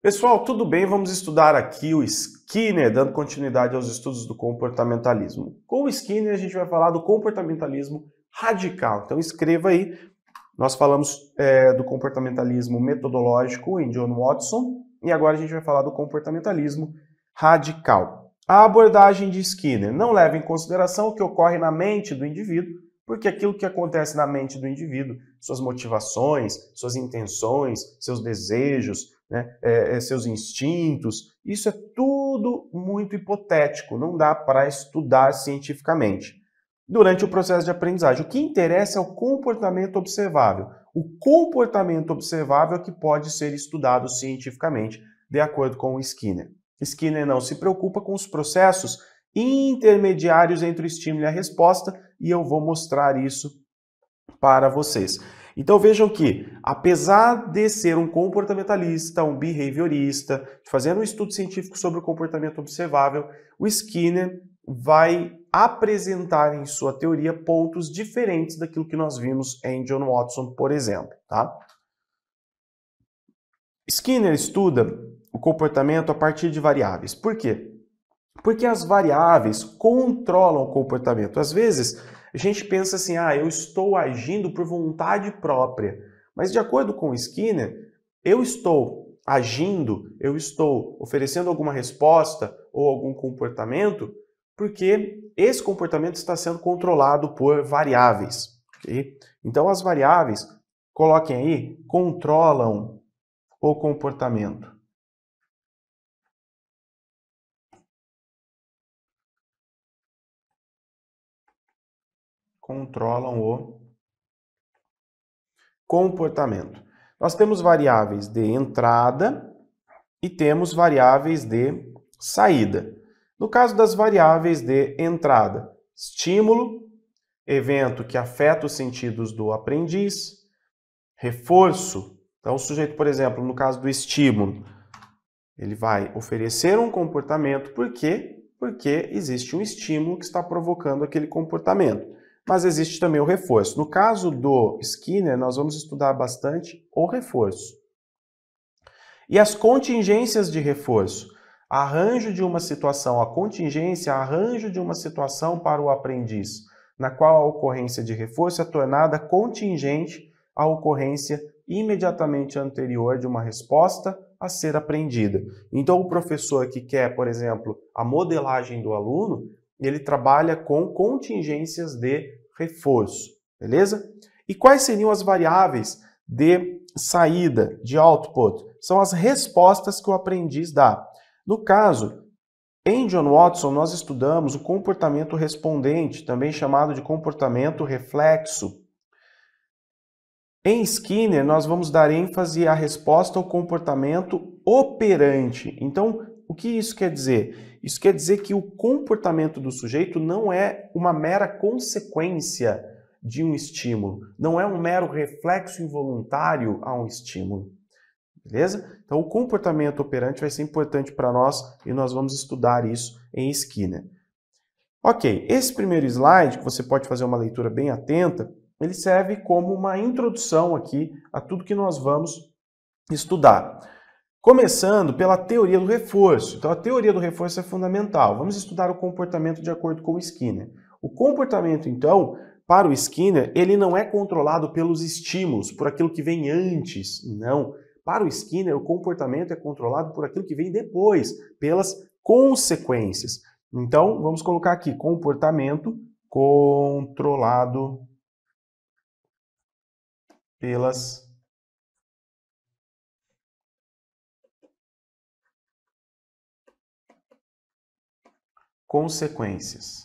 Pessoal, tudo bem? Vamos estudar aqui o Skinner, dando continuidade aos estudos do comportamentalismo. Com o Skinner, a gente vai falar do comportamentalismo radical. Então escreva aí. Nós falamos do comportamentalismo metodológico em John Watson e agora a gente vai falar do comportamentalismo radical. A abordagem de Skinner não leva em consideração o que ocorre na mente do indivíduo, porque aquilo que acontece na mente do indivíduo, suas motivações, suas intenções, seus desejos, né, seus instintos, isso é tudo muito hipotético, não dá para estudar cientificamente. Durante o processo de aprendizagem, o que interessa é o comportamento observável. O comportamento observável é que pode ser estudado cientificamente, de acordo com o Skinner. Skinner não se preocupa com os processos intermediários entre o estímulo e a resposta, e eu vou mostrar isso para vocês. Então vejam que, apesar de ser um comportamentalista, um behaviorista, fazendo um estudo científico sobre o comportamento observável, o Skinner vai apresentar em sua teoria pontos diferentes daquilo que nós vimos em John Watson, por exemplo. Tá? Skinner estuda o comportamento a partir de variáveis. Por quê? Porque as variáveis controlam o comportamento. Às vezes, a gente pensa assim, ah, eu estou agindo por vontade própria. Mas de acordo com Skinner, eu estou agindo, eu estou oferecendo alguma resposta ou algum comportamento, porque esse comportamento está sendo controlado por variáveis. Okay? Então as variáveis, coloquem aí, controlam o comportamento. Controlam o comportamento. Nós temos variáveis de entrada e temos variáveis de saída. No caso das variáveis de entrada, estímulo, evento que afeta os sentidos do aprendiz, reforço. Então, o sujeito, por exemplo, no caso do estímulo, ele vai oferecer um comportamento. Por quê? Porque existe um estímulo que está provocando aquele comportamento. Mas existe também o reforço. No caso do Skinner, nós vamos estudar bastante o reforço. E as contingências de reforço. Arranjo de uma situação, a contingência, arranjo de uma situação para o aprendiz, na qual a ocorrência de reforço é tornada contingente à ocorrência imediatamente anterior de uma resposta a ser aprendida. Então, o professor que quer, por exemplo, a modelagem do aluno, ele trabalha com contingências de reforço, beleza? E quais seriam as variáveis de saída, de output? São as respostas que o aprendiz dá. No caso, em John Watson, nós estudamos o comportamento respondente, também chamado de comportamento reflexo. Em Skinner, nós vamos dar ênfase à resposta ao comportamento operante. Então, o que isso quer dizer? Isso quer dizer que o comportamento do sujeito não é uma mera consequência de um estímulo, não é um mero reflexo involuntário a um estímulo, beleza? Então, o comportamento operante vai ser importante para nós e nós vamos estudar isso em Skinner. Ok, esse primeiro slide, que você pode fazer uma leitura bem atenta, ele serve como uma introdução aqui a tudo que nós vamos estudar. Começando pela teoria do reforço. Então, a teoria do reforço é fundamental. Vamos estudar o comportamento de acordo com o Skinner. O comportamento, então, para o Skinner, ele não é controlado pelos estímulos, por aquilo que vem antes, não. Para o Skinner, o comportamento é controlado por aquilo que vem depois, pelas consequências. Então, vamos colocar aqui, comportamento controlado pelas consequências,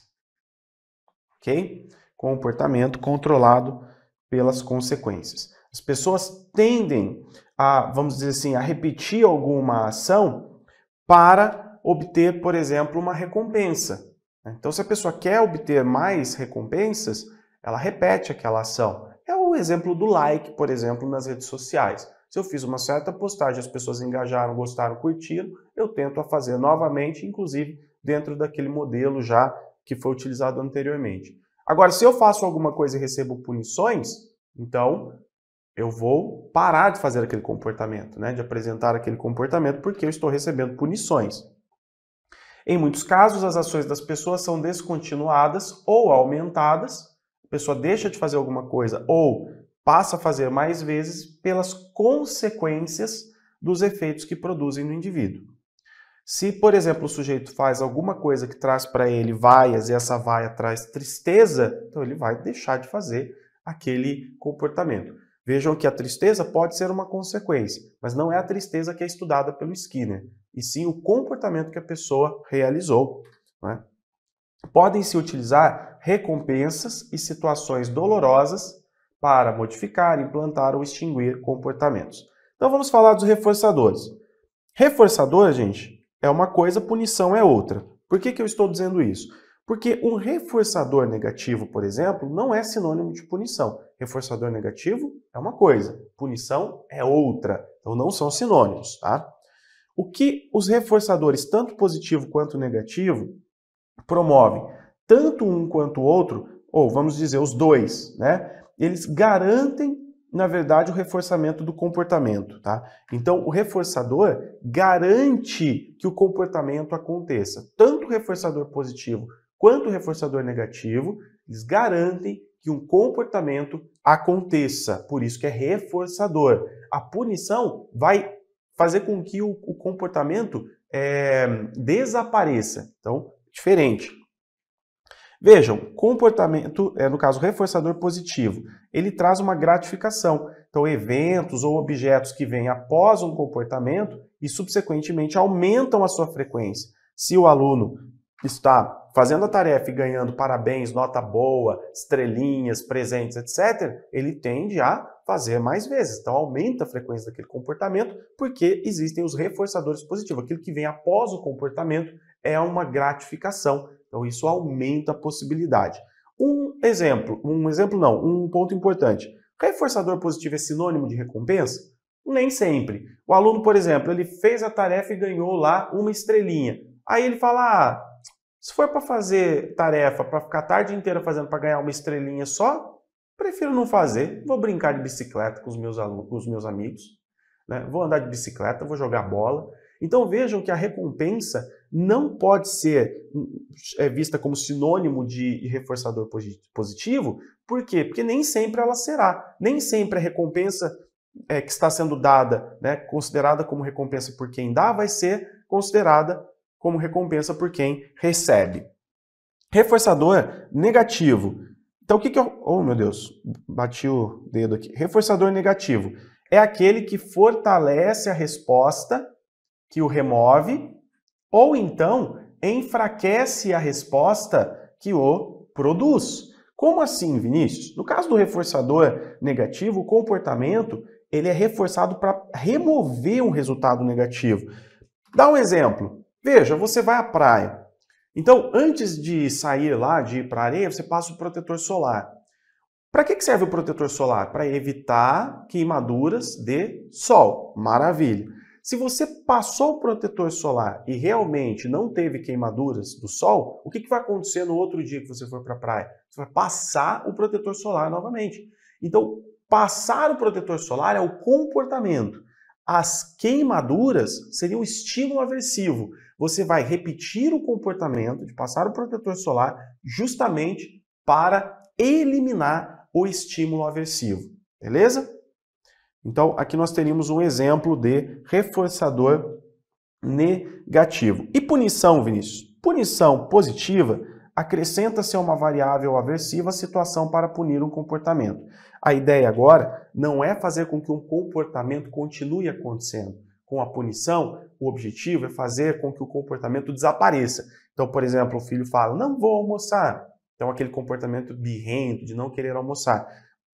ok? Comportamento controlado pelas consequências. As pessoas tendem a, vamos dizer assim, a repetir alguma ação para obter, por exemplo, uma recompensa. Então, se a pessoa quer obter mais recompensas, ela repete aquela ação. É o exemplo do like, por exemplo, nas redes sociais. Se eu fiz uma certa postagem, as pessoas engajaram, gostaram, curtiram, eu tento a fazer novamente, inclusive dentro daquele modelo já que foi utilizado anteriormente. Agora, se eu faço alguma coisa e recebo punições, então eu vou parar de fazer aquele comportamento, né? De apresentar aquele comportamento, porque eu estou recebendo punições. Em muitos casos, as ações das pessoas são descontinuadas ou aumentadas. A pessoa deixa de fazer alguma coisa ou passa a fazer mais vezes pelas consequências dos efeitos que produzem no indivíduo. Se, por exemplo, o sujeito faz alguma coisa que traz para ele vaias e essa vaia traz tristeza, então ele vai deixar de fazer aquele comportamento. Vejam que a tristeza pode ser uma consequência, mas não é a tristeza que é estudada pelo Skinner, e sim o comportamento que a pessoa realizou, né? Podem-se utilizar recompensas e situações dolorosas para modificar, implantar ou extinguir comportamentos. Então vamos falar dos reforçadores. Reforçador, gente, é uma coisa, punição é outra. Por que eu estou dizendo isso? Porque um reforçador negativo, por exemplo, não é sinônimo de punição. Reforçador negativo é uma coisa, punição é outra. Então não são sinônimos, tá? O que os reforçadores, tanto positivo quanto negativo, promovem? Tanto um quanto o outro, ou vamos dizer os dois, né? Eles garantem, na verdade, o reforçamento do comportamento, tá? Então, o reforçador garante que o comportamento aconteça. Tanto o reforçador positivo quanto o reforçador negativo, eles garantem que um comportamento aconteça. Por isso que é reforçador. A punição vai fazer com que o comportamento desapareça. Então, diferente. Vejam, comportamento, no caso, reforçador positivo, ele traz uma gratificação. Então, eventos ou objetos que vêm após um comportamento e, subsequentemente, aumentam a sua frequência. Se o aluno está fazendo a tarefa e ganhando parabéns, nota boa, estrelinhas, presentes, etc., ele tende a fazer mais vezes. Então, aumenta a frequência daquele comportamento, porque existem os reforçadores positivos. Aquilo que vem após o comportamento é uma gratificação. Então, isso aumenta a possibilidade. Um ponto importante. Reforçador positivo é sinônimo de recompensa? Nem sempre. O aluno, por exemplo, ele fez a tarefa e ganhou lá uma estrelinha. Aí ele fala, se for para fazer tarefa, para ficar a tarde inteira fazendo para ganhar uma estrelinha só, prefiro não fazer, vou brincar de bicicleta com os meus alunos, com os meus amigos, né? Vou andar de bicicleta, vou jogar bola. Então vejam que a recompensa não pode ser vista como sinônimo de reforçador positivo. Por quê? Porque nem sempre ela será. Nem sempre a recompensa que está sendo dada, né, considerada como recompensa por quem dá, vai ser considerada como recompensa por quem recebe. Reforçador negativo. Então, o que que eu... Oh, meu Deus, bati o dedo aqui. Reforçador negativo é aquele que fortalece a resposta que o remove ou, então, enfraquece a resposta que o produz. Como assim, Vinícius? No caso do reforçador negativo, o comportamento ele é reforçado para remover um resultado negativo. Dá um exemplo. Veja, você vai à praia. Então, antes de sair lá, de ir para a areia, você passa o protetor solar. Para que serve o protetor solar? Para evitar queimaduras de sol. Maravilha! Se você passou o protetor solar e realmente não teve queimaduras do sol, o que vai acontecer no outro dia que você for para a praia? Você vai passar o protetor solar novamente. Então, passar o protetor solar é o comportamento. As queimaduras seriam um estímulo aversivo. Você vai repetir o comportamento de passar o protetor solar justamente para eliminar o estímulo aversivo. Beleza? Então, aqui nós teríamos um exemplo de reforçador negativo. E punição, Vinícius? Punição positiva acrescenta-se a uma variável aversiva a situação para punir um comportamento. A ideia agora não é fazer com que um comportamento continue acontecendo. Com a punição, o objetivo é fazer com que o comportamento desapareça. Então, por exemplo, o filho fala, não vou almoçar. Então, aquele comportamento birrento, de não querer almoçar.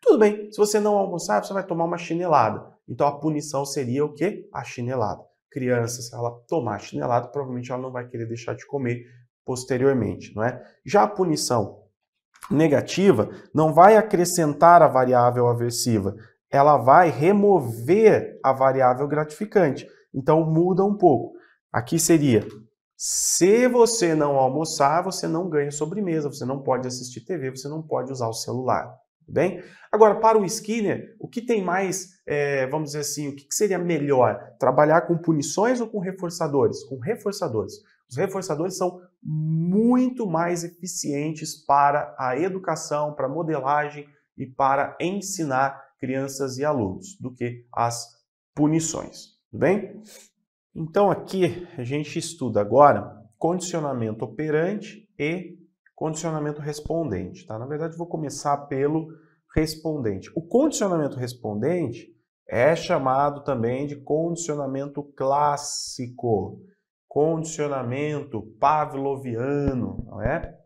Tudo bem, se você não almoçar, você vai tomar uma chinelada. Então, a punição seria o quê? A chinelada. Criança, se ela tomar a chinelada, provavelmente ela não vai querer deixar de comer posteriormente, não é? Já a punição negativa não vai acrescentar a variável aversiva, ela vai remover a variável gratificante. Então, muda um pouco. Aqui seria Se você não almoçar, você não ganha sobremesa, você não pode assistir TV, você não pode usar o celular. Tudo bem? Agora, para o Skinner, o que tem mais, vamos dizer assim, o que seria melhor? Trabalhar com punições ou com reforçadores? Com reforçadores. Os reforçadores são muito mais eficientes para a educação, para a modelagem e para ensinar crianças e alunos do que as punições. Tudo bem? Então, aqui a gente estuda agora condicionamento operante e condicionamento respondente. Tá? Na verdade, vou começar pelo respondente. O condicionamento respondente é chamado também de condicionamento clássico, condicionamento pavloviano, não é?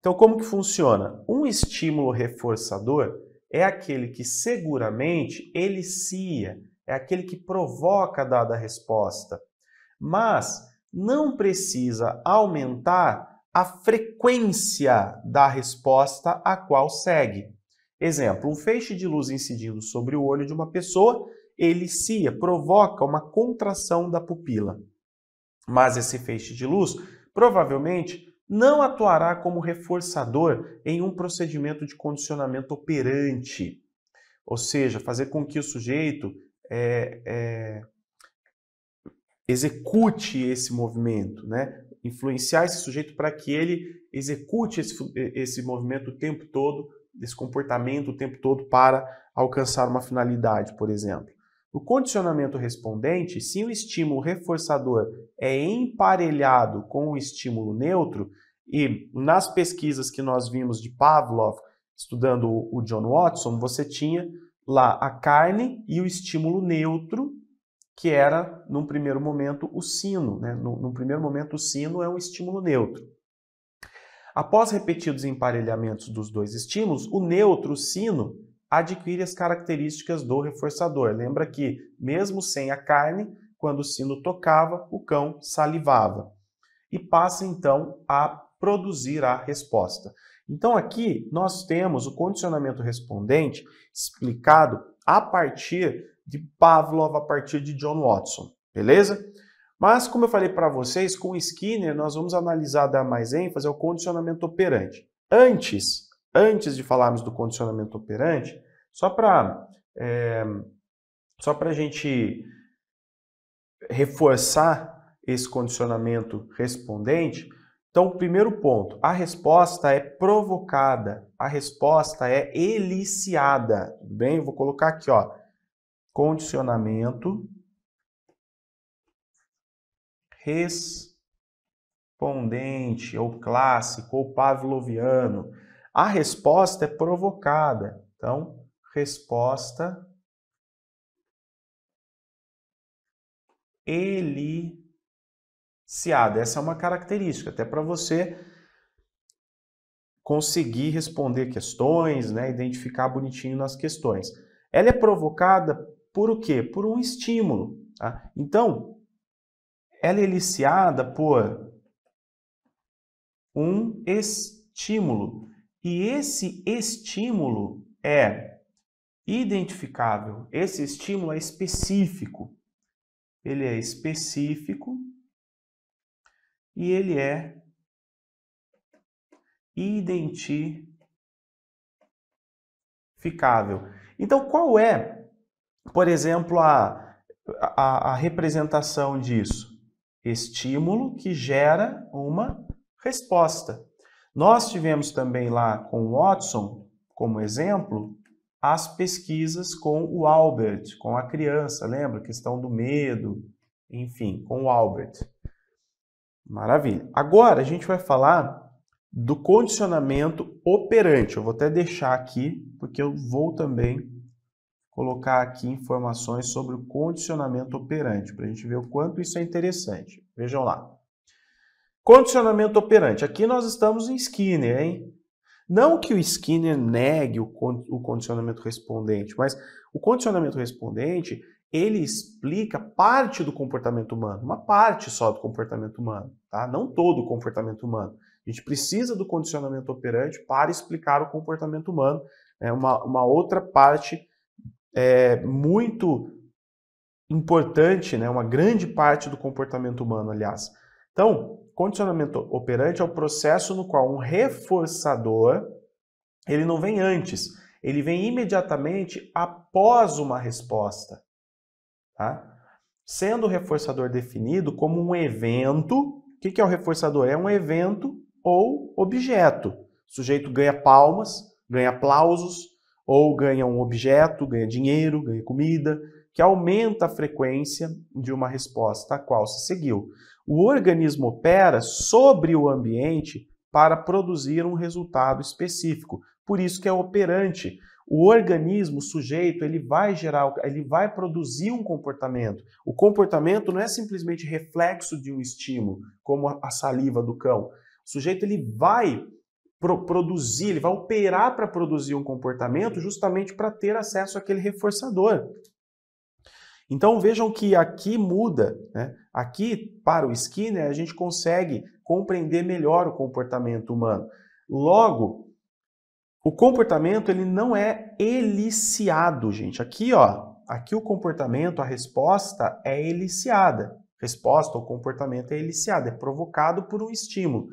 Então, como que funciona? Um estímulo reforçador é aquele que seguramente elicia, é aquele que provoca a dada resposta, mas não precisa aumentar a frequência da resposta a qual segue. Exemplo, um feixe de luz incidindo sobre o olho de uma pessoa elicia, provoca uma contração da pupila. Mas esse feixe de luz provavelmente não atuará como reforçador em um procedimento de condicionamento operante, ou seja, fazer com que o sujeito execute esse movimento, né? Influenciar esse sujeito para que ele execute esse movimento o tempo todo, esse comportamento o tempo todo para alcançar uma finalidade, por exemplo. O condicionamento respondente, se o estímulo reforçador é emparelhado com o estímulo neutro, e nas pesquisas que nós vimos de Pavlov, estudando o John Watson, você tinha lá a carne e o estímulo neutro, que era, num primeiro momento, o sino. Né? Num primeiro momento, o sino é um estímulo neutro. Após repetidos emparelhamentos dos dois estímulos, o neutro, o sino, adquire as características do reforçador. Lembra que, mesmo sem a carne, quando o sino tocava, o cão salivava. E passa, então, a produzir a resposta. Então, aqui nós temos o condicionamento respondente explicado a partir de Pavlov, a partir de John Watson, beleza? Mas, como eu falei para vocês, com Skinner nós vamos analisar, dar mais ênfase ao condicionamento operante. Antes de falarmos do condicionamento operante, só para a gente reforçar esse condicionamento respondente, então, o primeiro ponto, a resposta é provocada, a resposta é eliciada, tudo bem? Eu vou colocar aqui, ó, condicionamento respondente, ou clássico, ou pavloviano. A resposta é provocada, então, resposta eliciada. Essa é uma característica, até para você conseguir responder questões, né? Identificar bonitinho nas questões. Ela é provocada por o quê? Por um estímulo. Tá? Então, ela é eliciada por um estímulo. E esse estímulo é identificável, esse estímulo é específico. Ele é específico e ele é identificável. Então, qual é, por exemplo, a representação disso? Estímulo que gera uma resposta. Nós tivemos também lá com Watson, como exemplo, as pesquisas com o Albert, com a criança, lembra? Questão do medo, enfim, com o Albert. Maravilha. Agora a gente vai falar do condicionamento operante. Eu vou até deixar aqui, porque eu vou também colocar aqui informações sobre o condicionamento operante, para a gente ver o quanto isso é interessante. Vejam lá. Condicionamento operante. Aqui nós estamos em Skinner, hein? Não que o Skinner negue o condicionamento respondente, mas o condicionamento respondente, ele explica parte do comportamento humano, uma parte só do comportamento humano, tá? Não todo o comportamento humano. A gente precisa do condicionamento operante para explicar o comportamento humano. É uma outra parte muito importante, né? Uma grande parte do comportamento humano, aliás, Então, condicionamento operante é o processo no qual um reforçador, ele não vem antes, ele vem imediatamente após uma resposta, tá? Sendo o reforçador definido como um evento, o que é o reforçador? É um evento ou objeto. O sujeito ganha palmas, ganha aplausos, ou ganha um objeto, ganha dinheiro, ganha comida, que aumenta a frequência de uma resposta a qual se seguiu. O organismo opera sobre o ambiente para produzir um resultado específico. Por isso que é operante. O organismo, o sujeito, ele vai produzir um comportamento. O comportamento não é simplesmente reflexo de um estímulo, como a saliva do cão. O sujeito ele vai produzir, ele vai operar para produzir um comportamento justamente para ter acesso àquele reforçador. Então vejam que aqui muda, né? Aqui para o Skinner a gente consegue compreender melhor o comportamento humano. Logo, o comportamento ele não é eliciado, gente. Aqui, ó, aqui o comportamento, a resposta é eliciada. Resposta ou comportamento é eliciado, é provocado por um estímulo.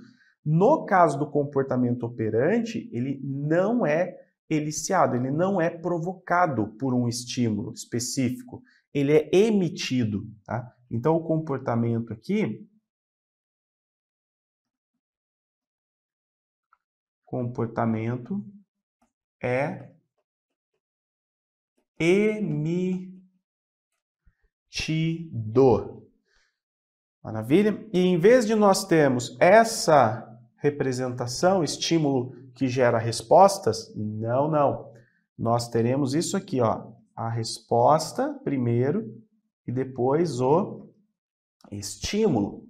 No caso do comportamento operante, ele não é eliciado, ele não é provocado por um estímulo específico, ele é emitido, tá? Então, o comportamento aqui, comportamento é emitido. Maravilha? E em vez de nós termos essa representação, estímulo que gera respostas, não. Nós teremos isso aqui, ó, a resposta primeiro e depois o estímulo.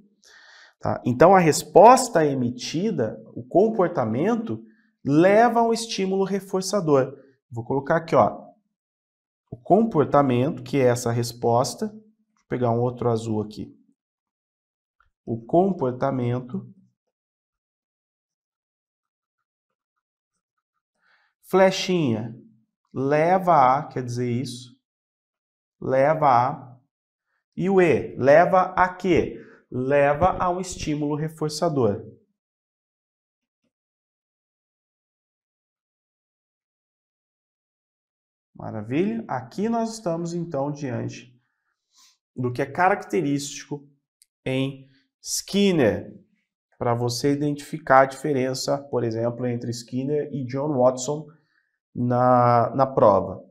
Tá? Então, a resposta emitida, o comportamento, leva a um estímulo reforçador. Vou colocar aqui, ó, o comportamento, que é essa resposta, vou pegar um outro azul aqui. O comportamento flechinha leva a, quer dizer isso, leva a, e o E leva a quê? Leva a um estímulo reforçador. Maravilha? Aqui nós estamos então diante do que é característico em Skinner, para você identificar a diferença, por exemplo, entre Skinner e John Watson na prova.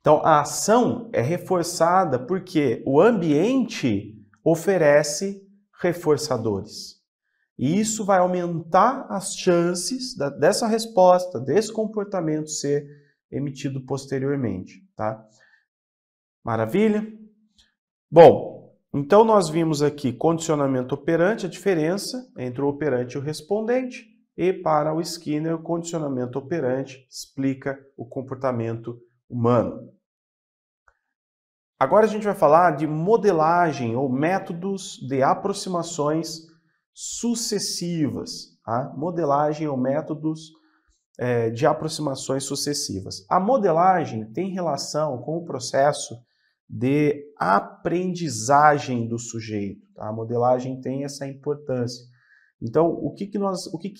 Então, a ação é reforçada porque o ambiente oferece reforçadores. E isso vai aumentar as chances dessa resposta, desse comportamento ser emitido posteriormente, tá? Maravilha? Bom, então, nós vimos aqui condicionamento operante, a diferença entre o operante e o respondente, e para o Skinner, o condicionamento operante explica o comportamento humano. Agora a gente vai falar de modelagem ou métodos de aproximações sucessivas. Tá? Modelagem ou métodos de aproximações sucessivas. A modelagem tem relação com o processo de aprendizagem do sujeito. Tá? A modelagem tem essa importância. Então, o que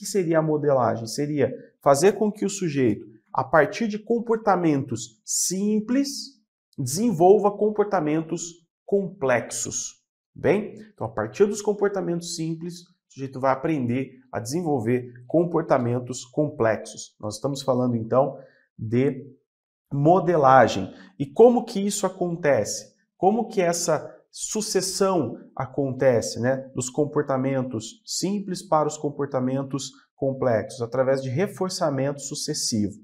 seria a modelagem? Seria fazer com que o sujeito, a partir de comportamentos simples, desenvolva comportamentos complexos. Bem? Então, a partir dos comportamentos simples, o sujeito vai aprender a desenvolver comportamentos complexos. Nós estamos falando, então, de modelagem. E como que isso acontece? Como que essa sucessão acontece, né? Dos comportamentos simples para os comportamentos complexos, através de reforçamento sucessivo.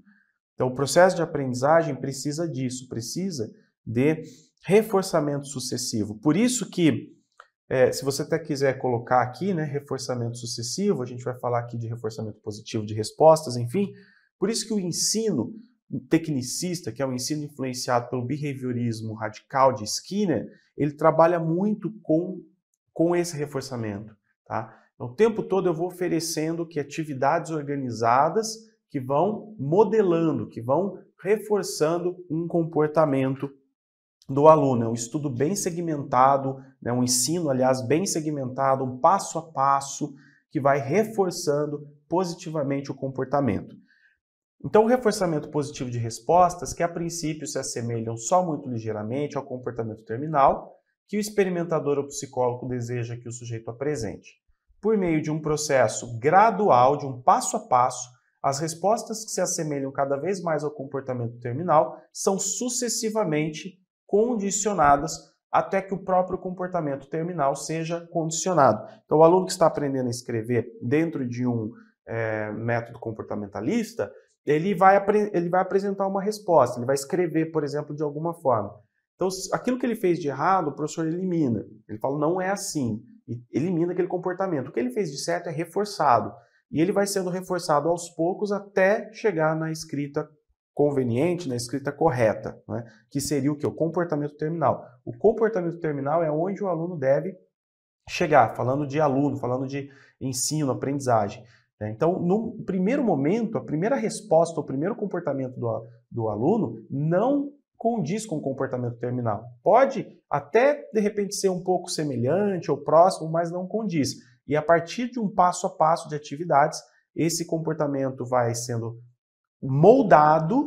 Então, o processo de aprendizagem precisa disso, precisa de reforçamento sucessivo. Por isso que, se você até quiser colocar aqui, né, reforçamento sucessivo, a gente vai falar aqui de reforçamento positivo de respostas, enfim. Por isso que o ensino tecnicista, que é um ensino influenciado pelo behaviorismo radical de Skinner, ele trabalha muito com esse reforçamento. Tá? Então, o tempo todo eu vou oferecendo que atividades organizadas que vão modelando, que vão reforçando um comportamento do aluno, é um estudo bem segmentado, né, um ensino, aliás, bem segmentado, um passo a passo, que vai reforçando positivamente o comportamento. Então, o reforçamento positivo de respostas, que a princípio se assemelham só muito ligeiramente ao comportamento terminal, que o experimentador ou psicólogo deseja que o sujeito apresente. Por meio de um processo gradual, de um passo a passo, as respostas que se assemelham cada vez mais ao comportamento terminal são sucessivamente condicionadas até que o próprio comportamento terminal seja condicionado. Então, o aluno que está aprendendo a escrever dentro de um método comportamentalista, ele vai apresentar uma resposta, ele vai escrever, por exemplo, de alguma forma. Então, aquilo que ele fez de errado, o professor elimina. Ele fala, não é assim, e elimina aquele comportamento. O que ele fez de certo é reforçado, e ele vai sendo reforçado aos poucos até chegar na escrita conveniente, na escrita correta, né? Que seria o que? O comportamento terminal. O comportamento terminal é onde o aluno deve chegar, falando de aluno, falando de ensino, aprendizagem. Né? Então, no primeiro momento, a primeira resposta, o primeiro comportamento do aluno não condiz com o comportamento terminal. Pode até, de repente, ser um pouco semelhante ou próximo, mas não condiz. E a partir de um passo a passo de atividades, esse comportamento vai sendo moldado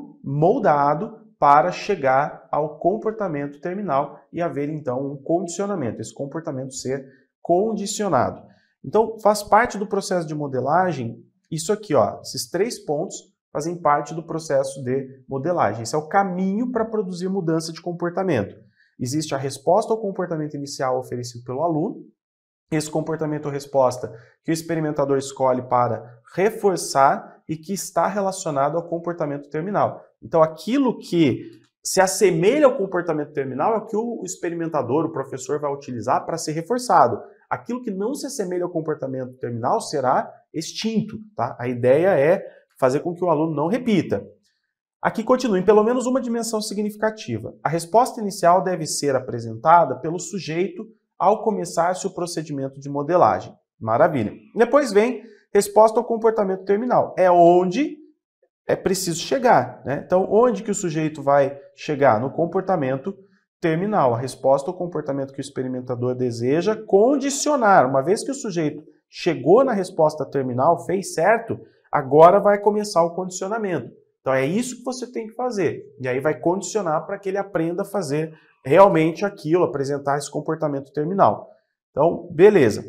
para chegar ao comportamento terminal e haver, então, um condicionamento, esse comportamento ser condicionado. Então, faz parte do processo de modelagem, isso aqui, ó, esses três pontos fazem parte do processo de modelagem. Esse é o caminho para produzir mudança de comportamento. Existe a resposta ao comportamento inicial oferecido pelo aluno, esse comportamento ou resposta que o experimentador escolhe para reforçar e que está relacionado ao comportamento terminal. Então, aquilo que se assemelha ao comportamento terminal é o que o experimentador, o professor, vai utilizar para ser reforçado. Aquilo que não se assemelha ao comportamento terminal será extinto, tá? A ideia é fazer com que o aluno não repita. Aqui continua, em pelo menos uma dimensão significativa. A resposta inicial deve ser apresentada pelo sujeito ao começar-se o procedimento de modelagem. Maravilha. Depois vem resposta ao comportamento terminal. É onde é preciso chegar, né? Então, onde que o sujeito vai chegar? No comportamento terminal. A resposta ao comportamento que o experimentador deseja condicionar. Uma vez que o sujeito chegou na resposta terminal, fez certo, agora vai começar o condicionamento. Então, é isso que você tem que fazer. E aí vai condicionar para que ele aprenda a fazer realmente aquilo, apresentar esse comportamento terminal. Então, beleza.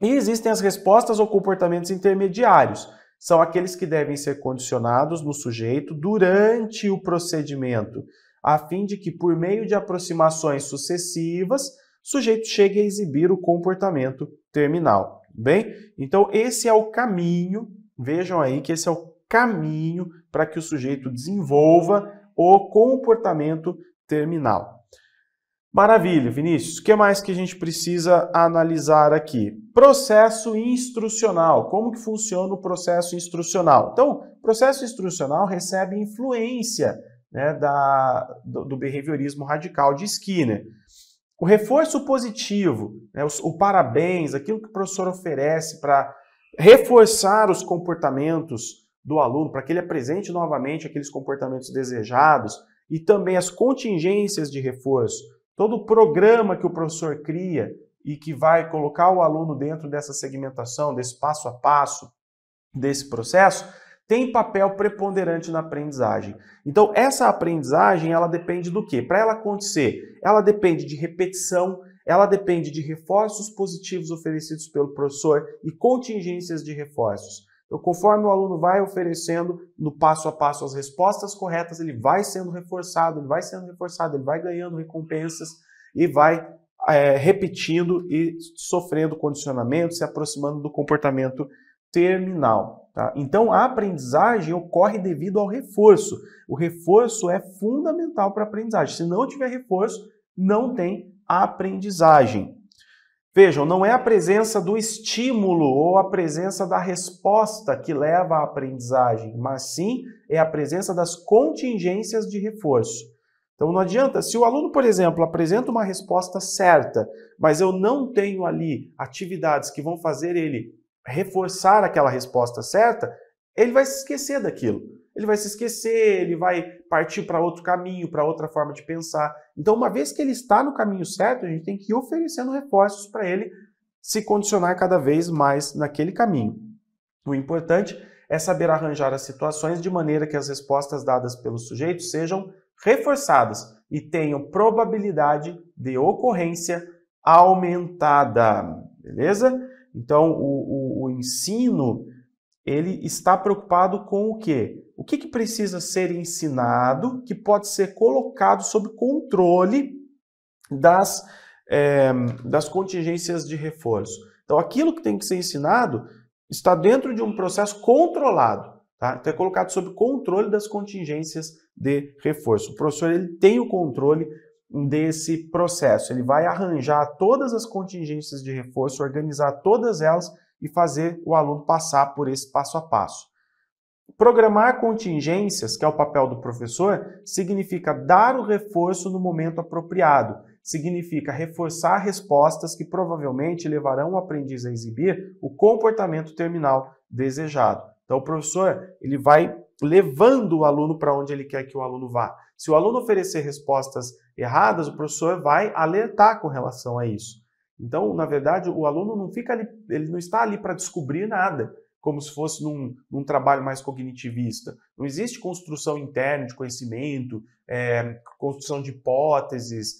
E existem as respostas ou comportamentos intermediários. São aqueles que devem ser condicionados no sujeito durante o procedimento, a fim de que, por meio de aproximações sucessivas, o sujeito chegue a exibir o comportamento terminal. Bem, então esse é o caminho, vejam aí que esse é o caminho para que o sujeito desenvolva o comportamento terminal. Maravilha, Vinícius. O que mais que a gente precisa analisar aqui? Processo instrucional. Como que funciona o processo instrucional? Então, o processo instrucional recebe influência, né, do behaviorismo radical de Skinner. O reforço positivo, né, o parabéns, aquilo que o professor oferece para reforçar os comportamentos do aluno, para que ele apresente novamente aqueles comportamentos desejados, e também as contingências de reforço. Todo o programa que o professor cria e que vai colocar o aluno dentro dessa segmentação, desse passo a passo, desse processo, tem papel preponderante na aprendizagem. Então, essa aprendizagem, ela depende do quê? Para ela acontecer, ela depende de repetição, ela depende de reforços positivos oferecidos pelo professor e contingências de reforços. Então, conforme o aluno vai oferecendo no passo a passo as respostas corretas, ele vai sendo reforçado, ele vai ganhando recompensas e vai repetindo e sofrendo condicionamento, se aproximando do comportamento terminal. Tá? Então, a aprendizagem ocorre devido ao reforço. O reforço é fundamental para a aprendizagem. Se não tiver reforço, não tem aprendizagem. Vejam, não é a presença do estímulo ou a presença da resposta que leva à aprendizagem, mas sim é a presença das contingências de reforço. Então não adianta, se o aluno, por exemplo, apresenta uma resposta certa, mas eu não tenho ali atividades que vão fazer ele reforçar aquela resposta certa, ele vai se esquecer daquilo. ele vai se esquecer, ele vai partir para outro caminho, para outra forma de pensar. Então, uma vez que ele está no caminho certo, a gente tem que ir oferecendo reforços para ele se condicionar cada vez mais naquele caminho. O importante é saber arranjar as situações de maneira que as respostas dadas pelo sujeito sejam reforçadas e tenham probabilidade de ocorrência aumentada, beleza? Então, o ensino, ele está preocupado com o quê? O que precisa ser ensinado, que pode ser colocado sob controle das contingências de reforço. Então, aquilo que tem que ser ensinado está dentro de um processo controlado, tá? Então, é colocado sob controle das contingências de reforço. O professor, ele tem o controle desse processo, ele vai arranjar todas as contingências de reforço, organizar todas elas e fazer o aluno passar por esse passo a passo. Programar contingências, que é o papel do professor, significa dar o reforço no momento apropriado, significa reforçar respostas que provavelmente levarão o aprendiz a exibir o comportamento terminal desejado. Então o professor, ele vai levando o aluno para onde ele quer que o aluno vá. Se o aluno oferecer respostas erradas, o professor vai alertar com relação a isso. Então, na verdade, o aluno não fica ali, ele não está ali para descobrir nada, como se fosse num trabalho mais cognitivista. Não existe construção interna de conhecimento, construção de hipóteses,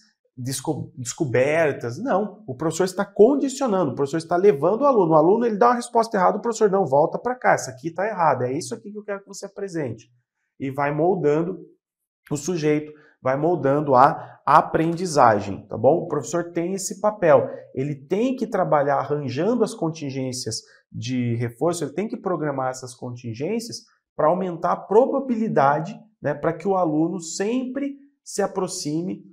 descobertas, não. O professor está condicionando, o professor está levando o aluno. O aluno, ele dá uma resposta errada, o professor não, volta para cá, essa aqui está errada, é isso aqui que eu quero que você apresente. E vai moldando o sujeito, vai moldando a aprendizagem, tá bom? O professor tem esse papel, ele tem que trabalhar arranjando as contingências de reforço, ele tem que programar essas contingências para aumentar a probabilidade, né, para que o aluno sempre se aproxime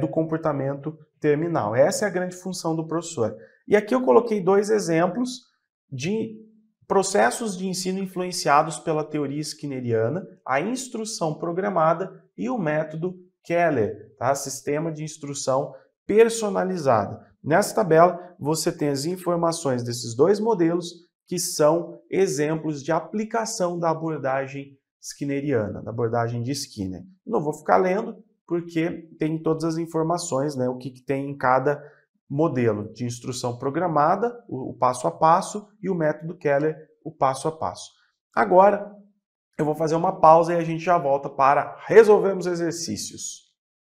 do comportamento terminal. Essa é a grande função do professor. E aqui eu coloquei dois exemplos de processos de ensino influenciados pela teoria skinneriana, a instrução programada e o método Keller, tá? Sistema de instrução personalizada. Nessa tabela, você tem as informações desses dois modelos que são exemplos de aplicação da abordagem skinneriana, da abordagem de Skinner. Não vou ficar lendo, porque tem todas as informações, né, o que tem em cada modelo de instrução programada, o passo a passo, e o método Keller, o passo a passo. Agora, eu vou fazer uma pausa e a gente já volta para resolvermos exercícios.